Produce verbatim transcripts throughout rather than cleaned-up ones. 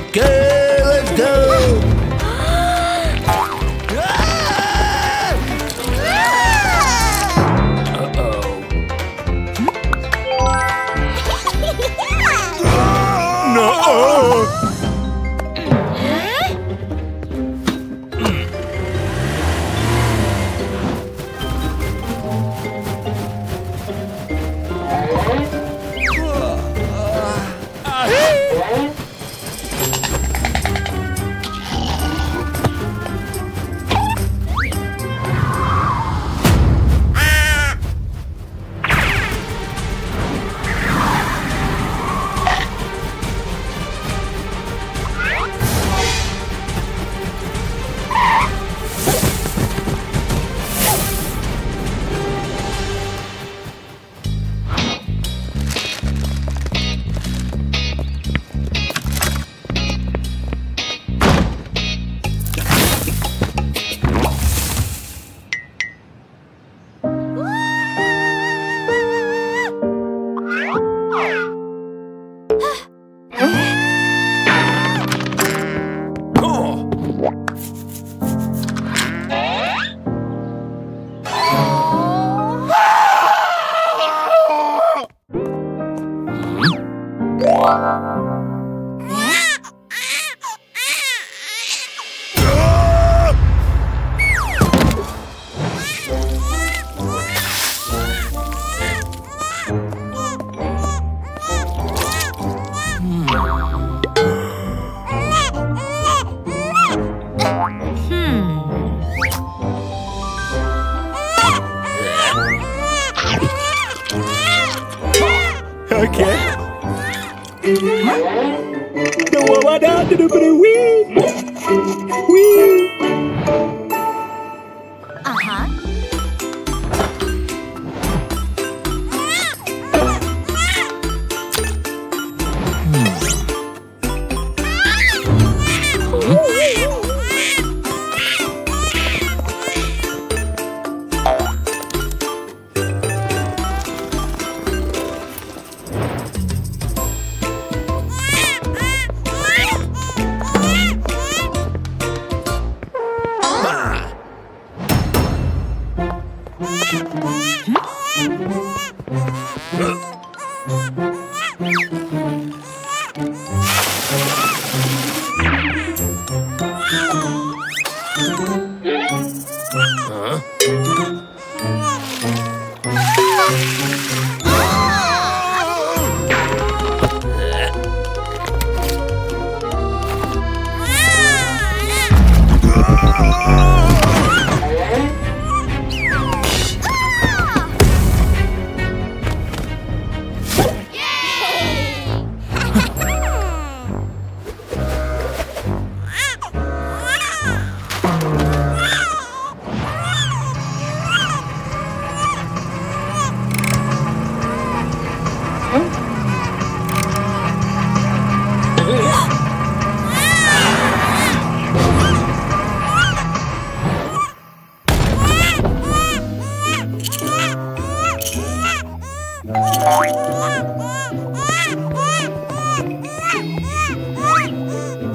Okay, let's go! Uh-oh. No! Okay. The wah da da da da wee wee. Uh huh.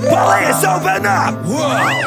Please open up! Whoa!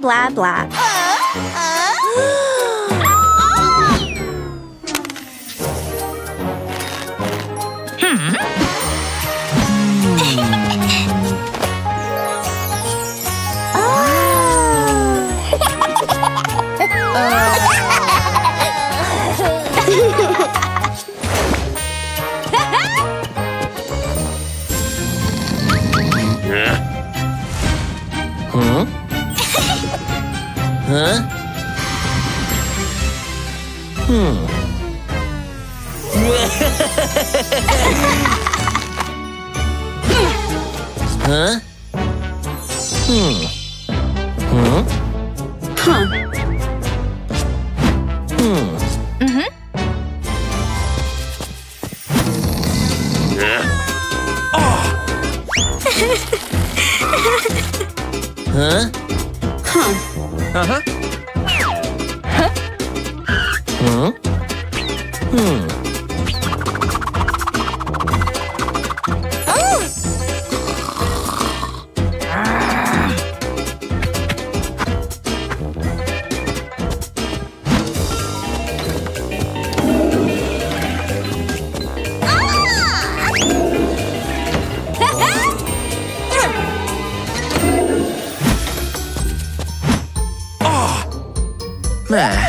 Blah, blah. Uh, uh. Hmm. Oh. uh. Huh? Hmm. Huh? Hmm. Huh? Huh. Hmm. Mm-hmm. Yeah. Oh. Huh? Huh. Uh-huh. Huh? Huh? Hmm. Oh. Ah. Ah. Nah.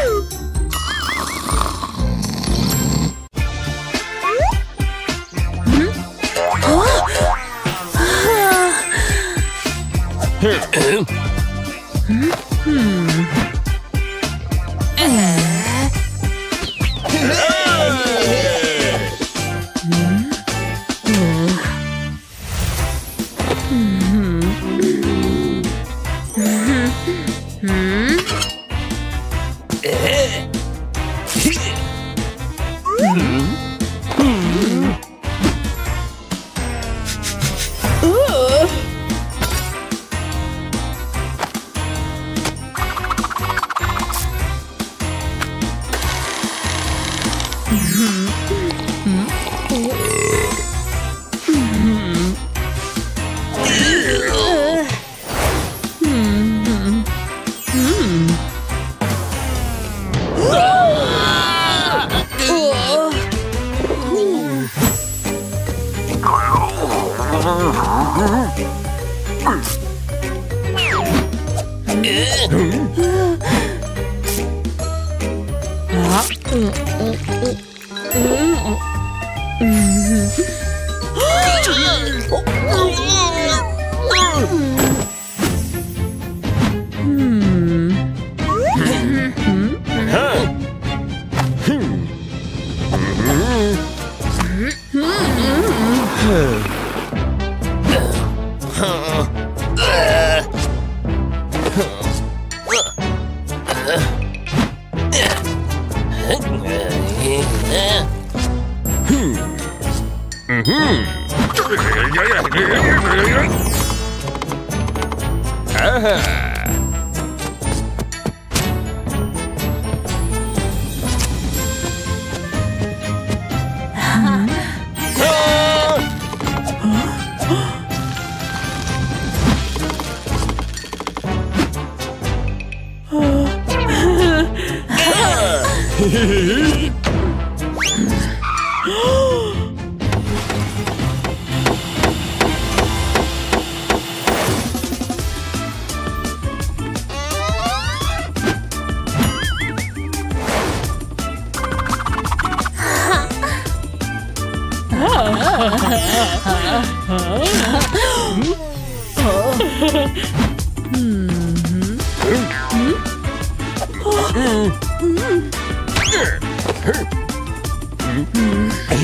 Hmm.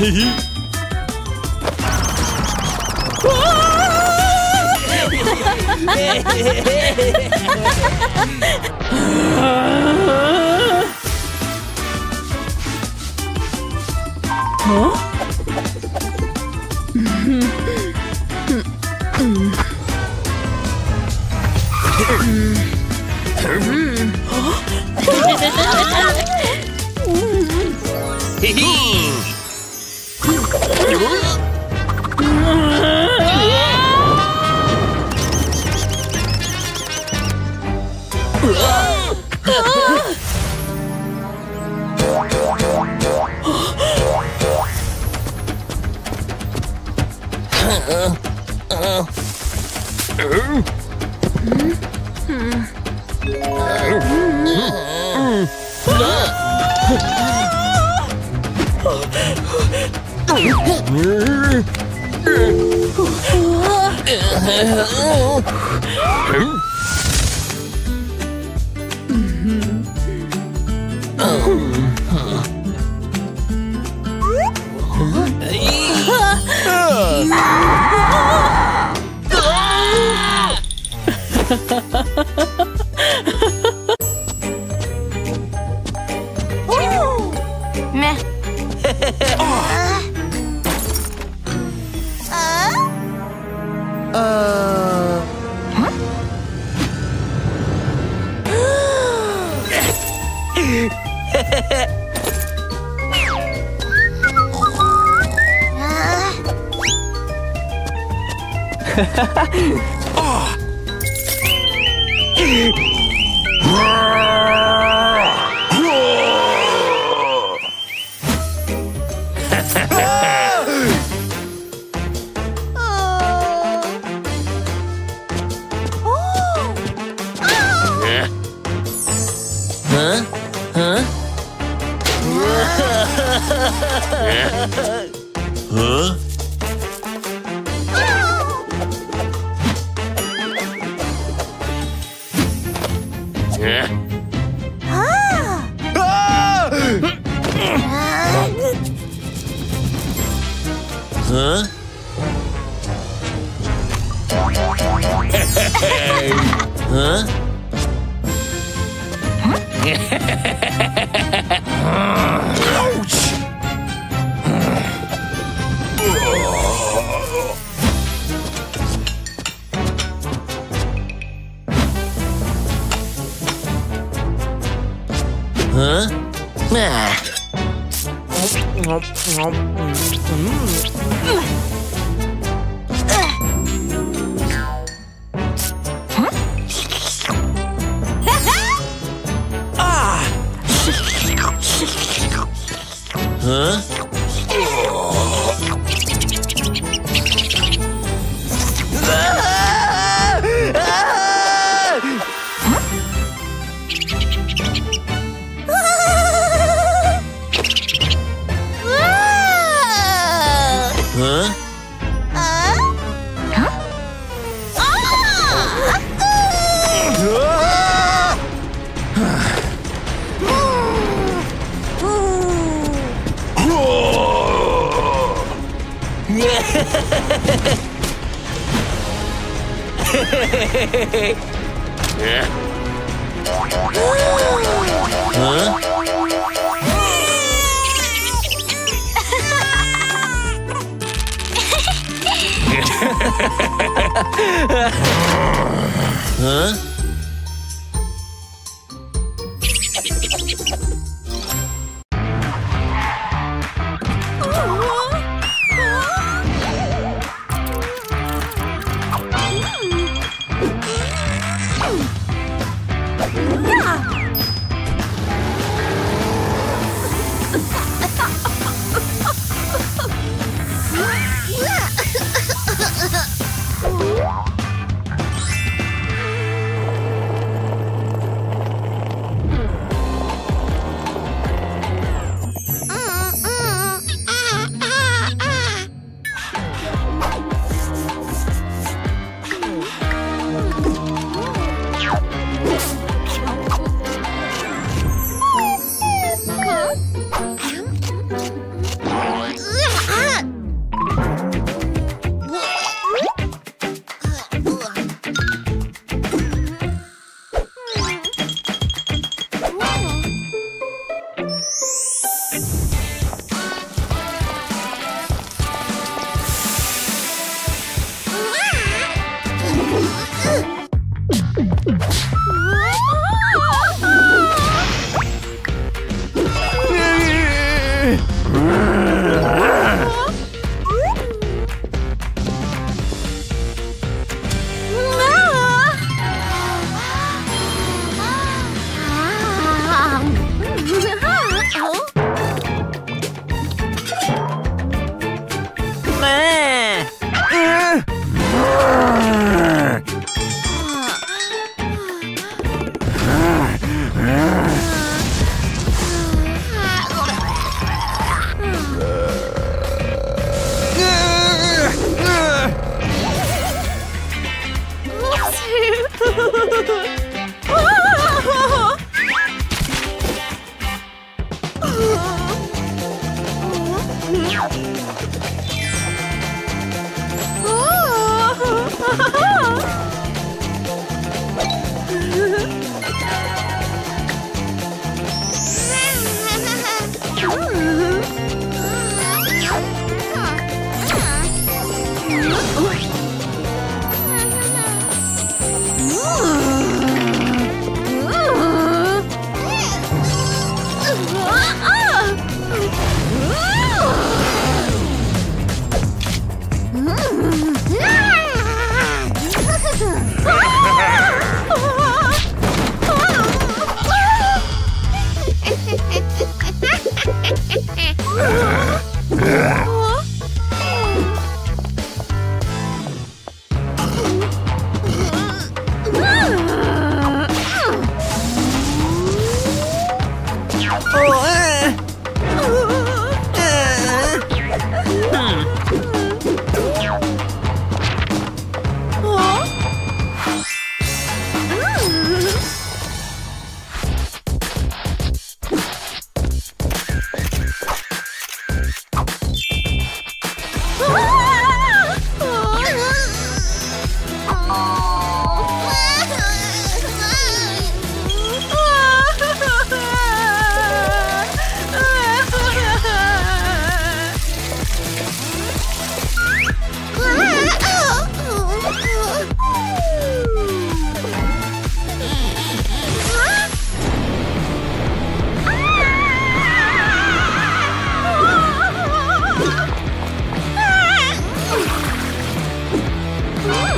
어? 아!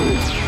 Oh.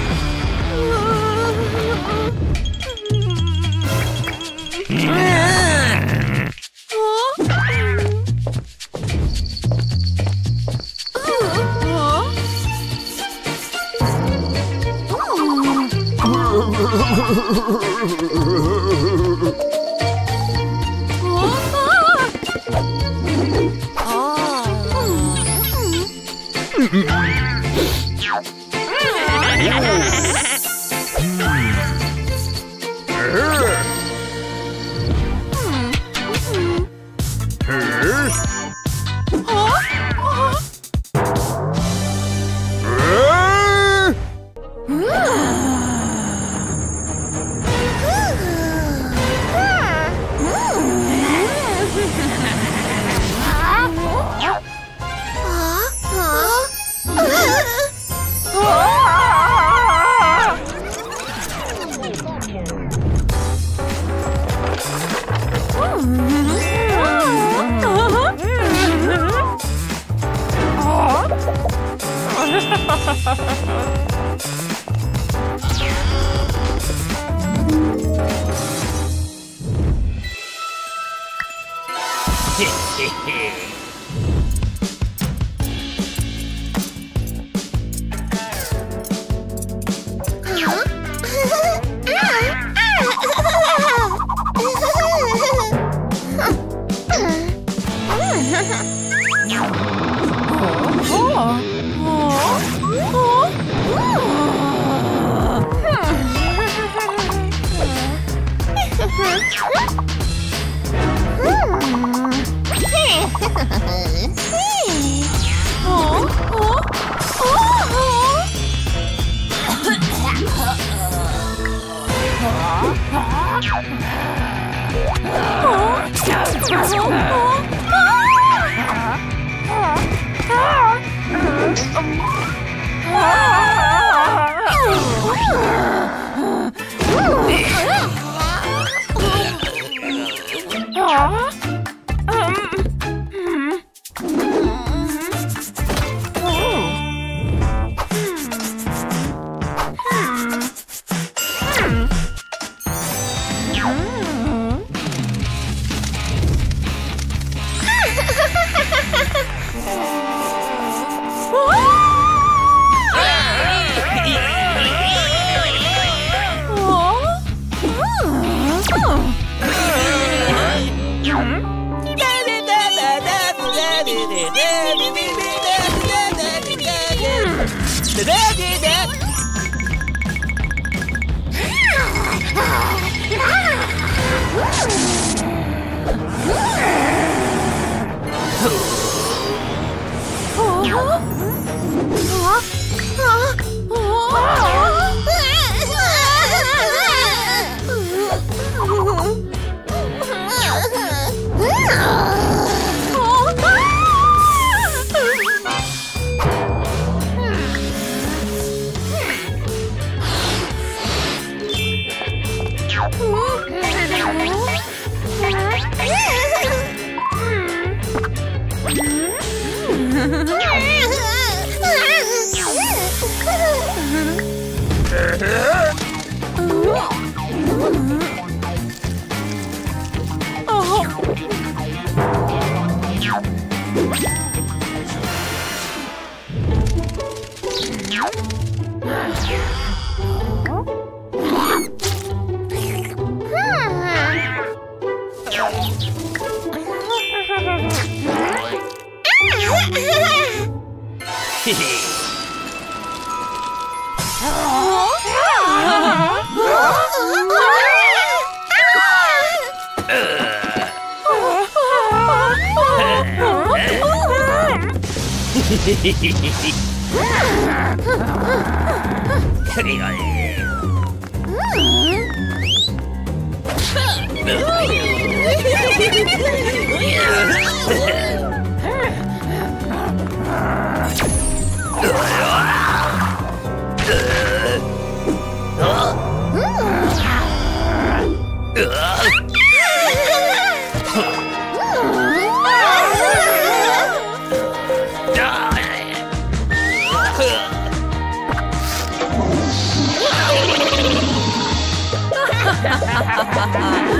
Ha ha ha ha ha ha!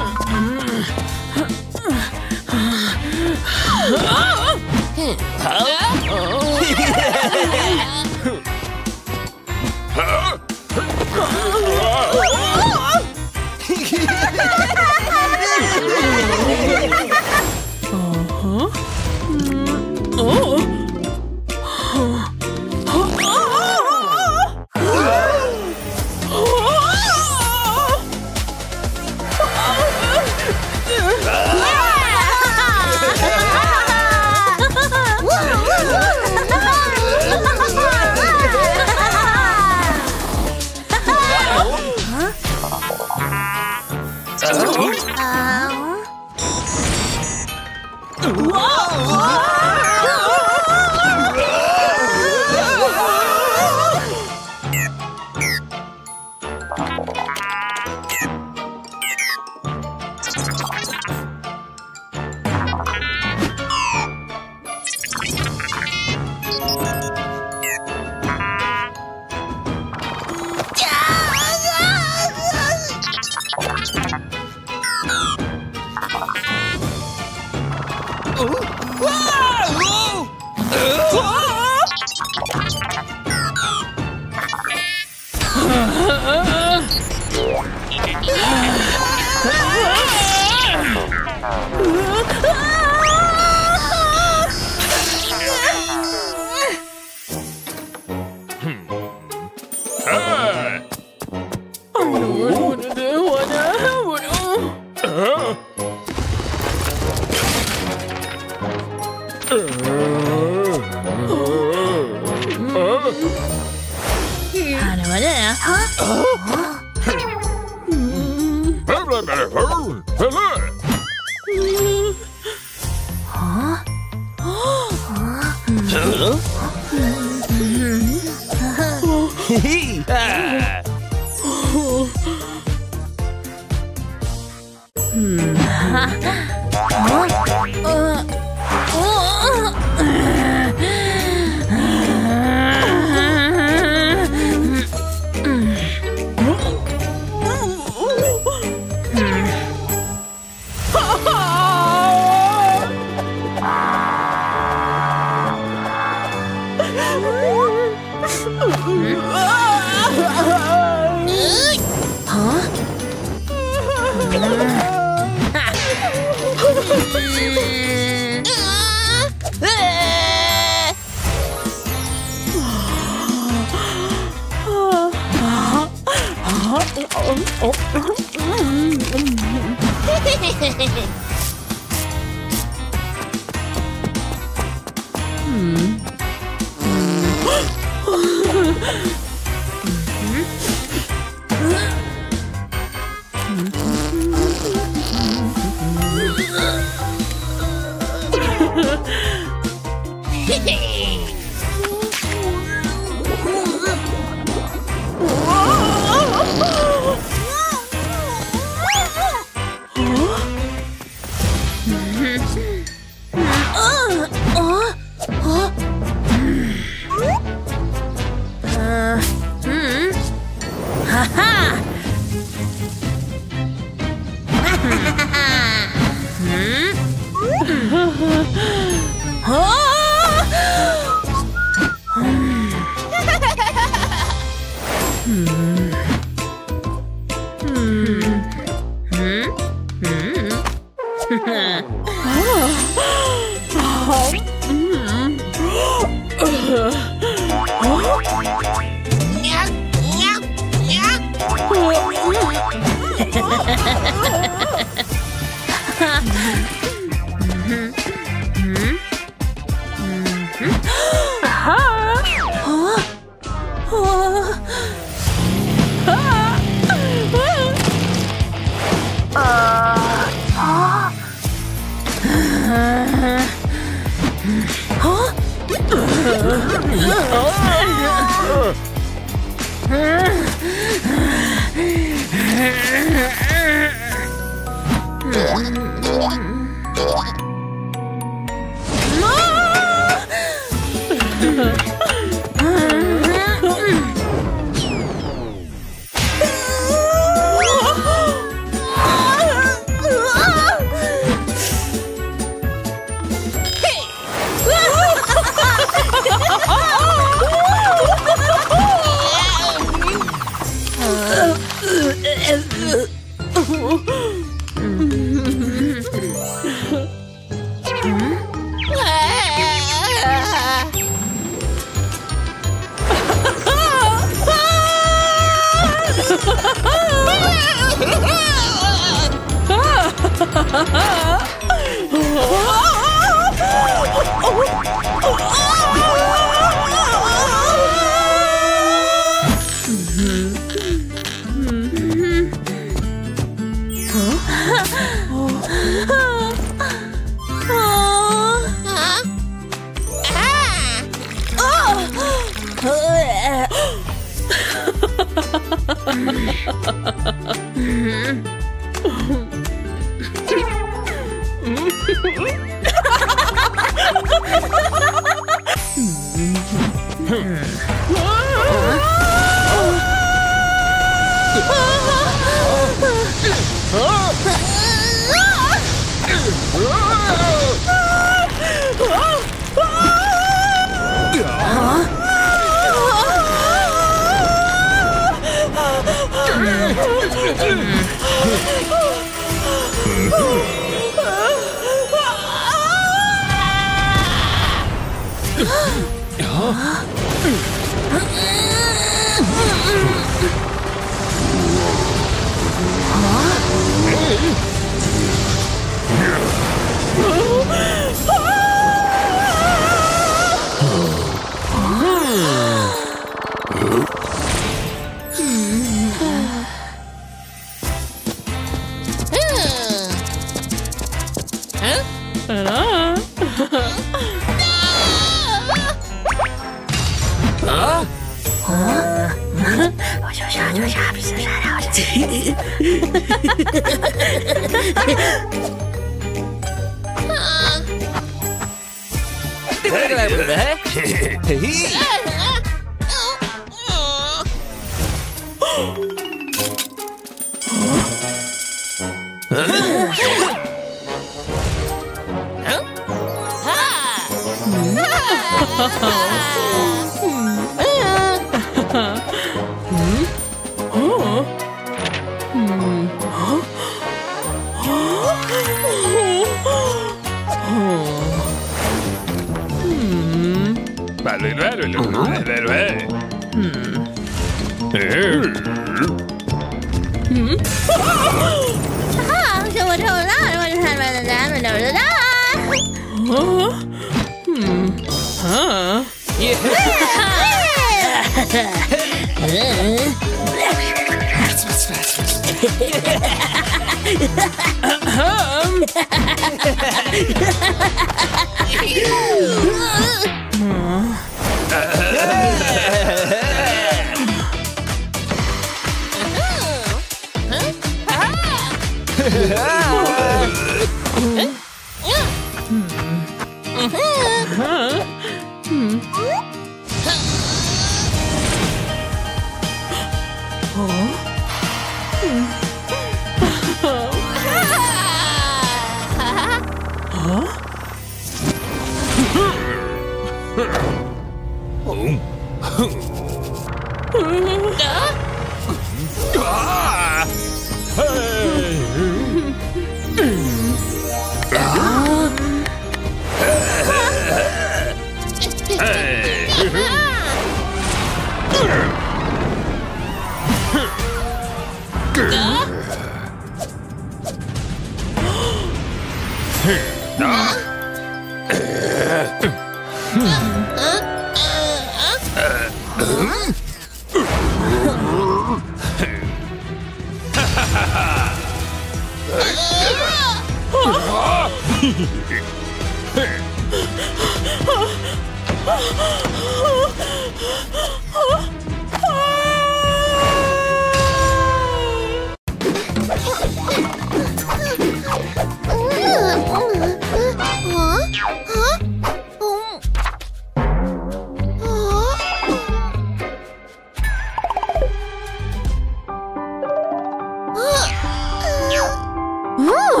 아,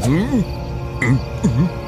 응? 응? 응?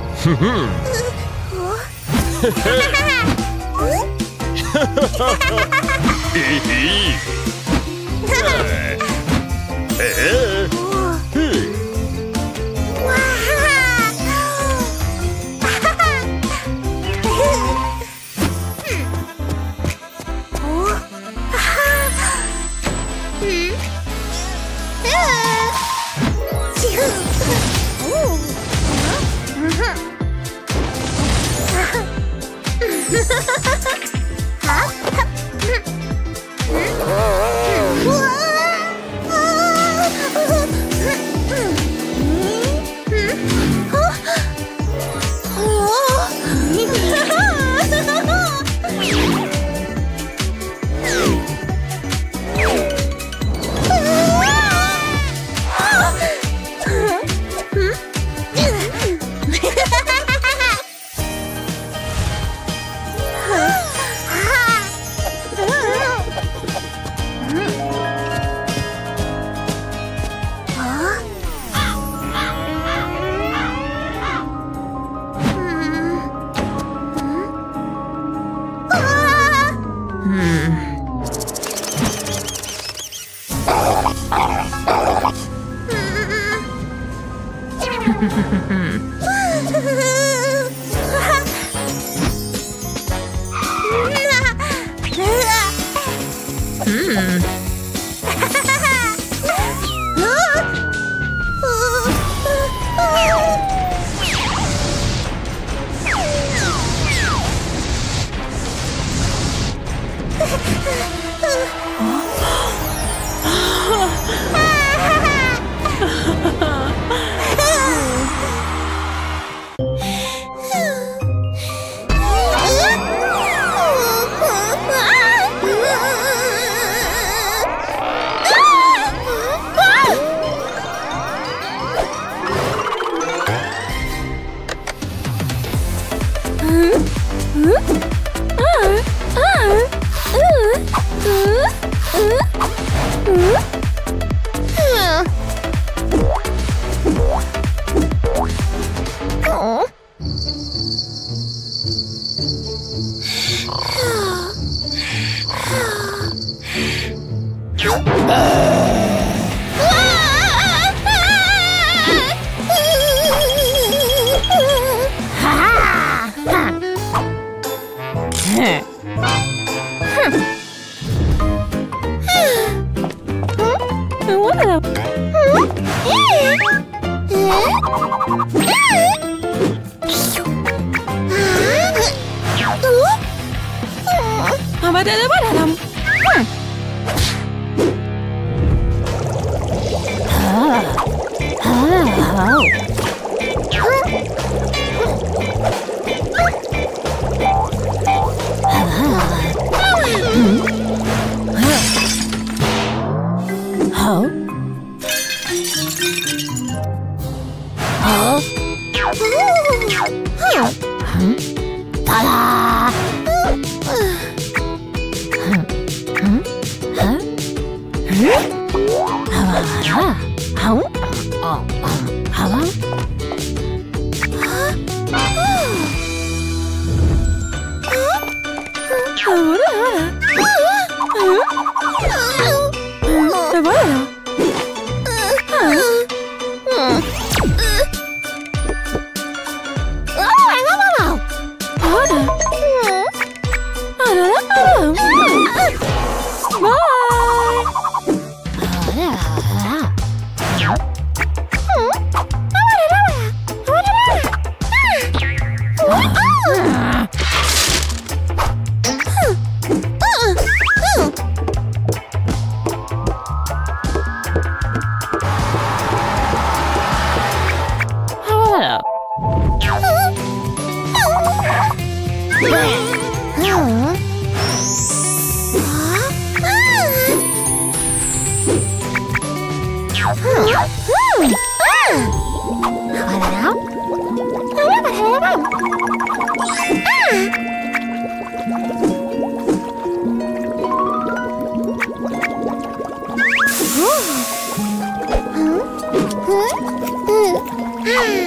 Hey!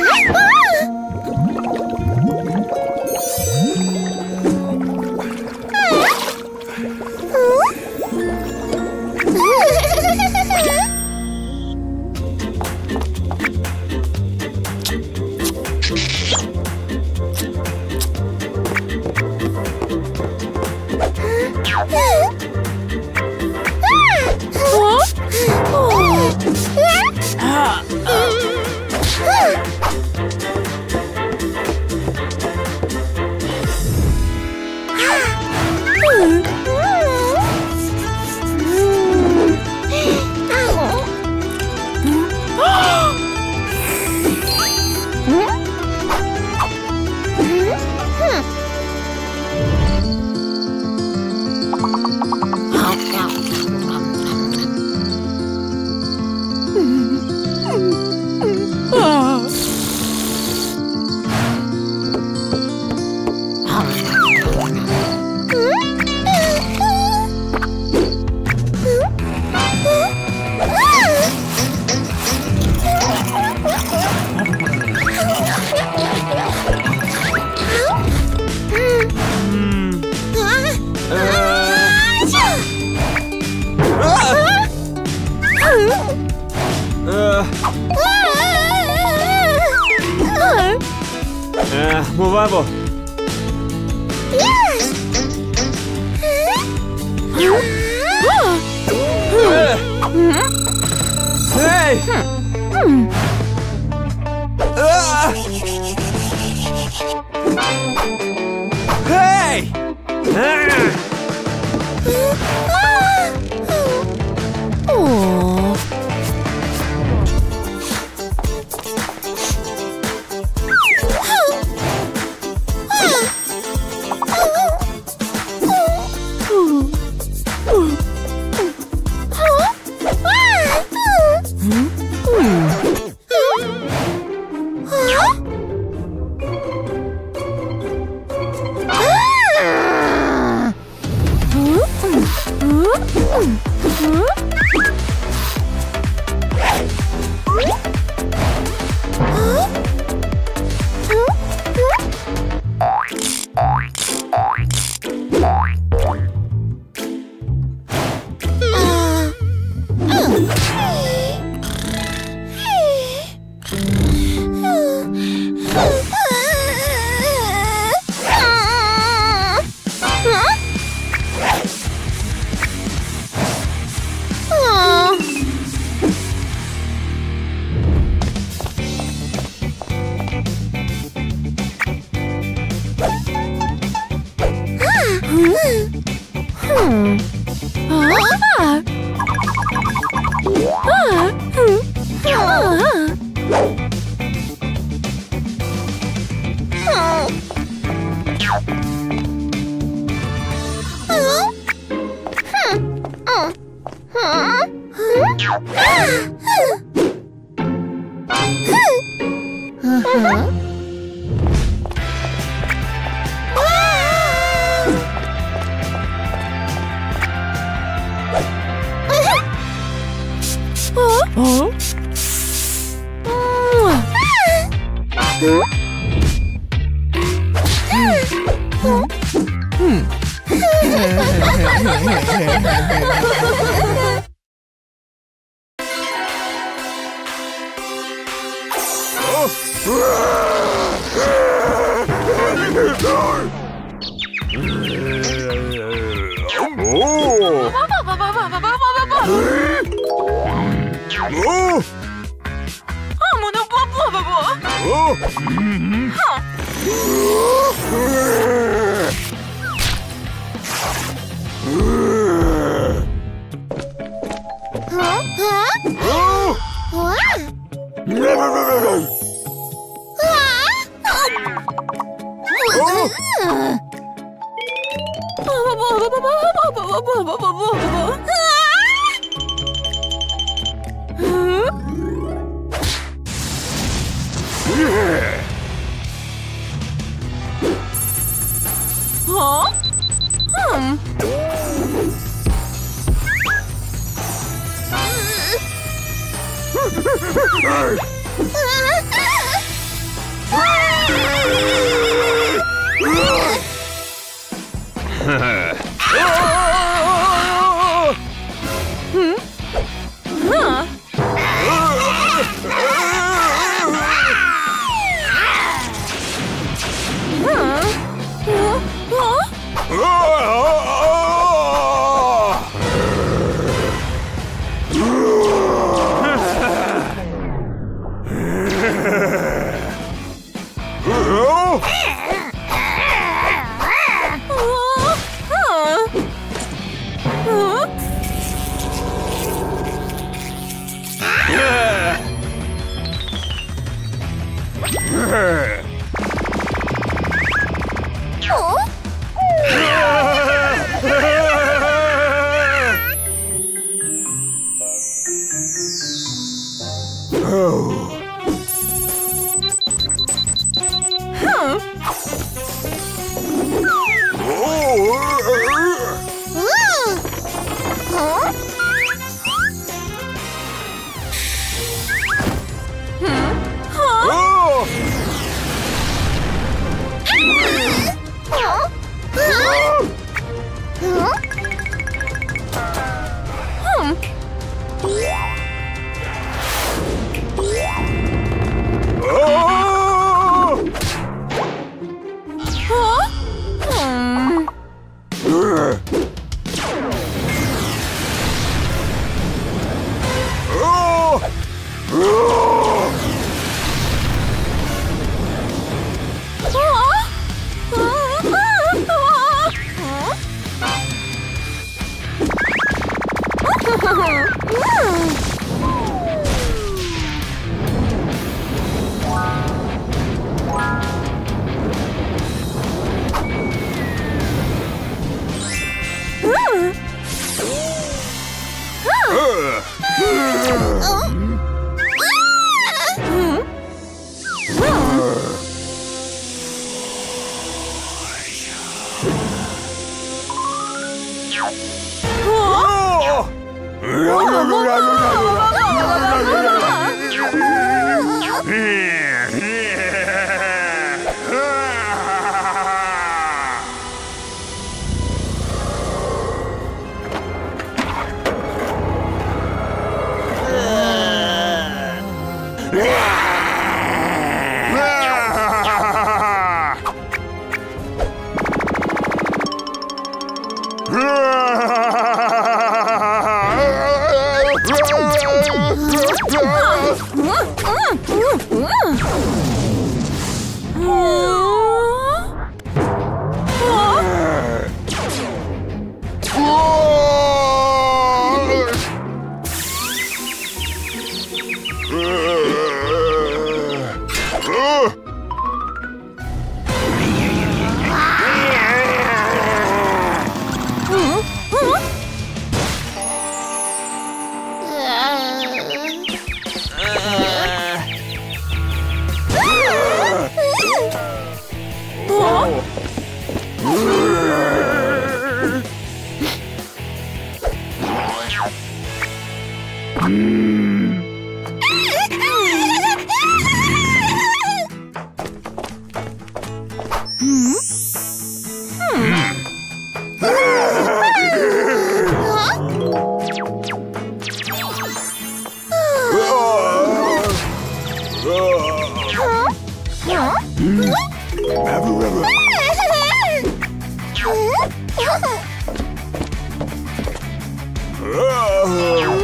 Oh!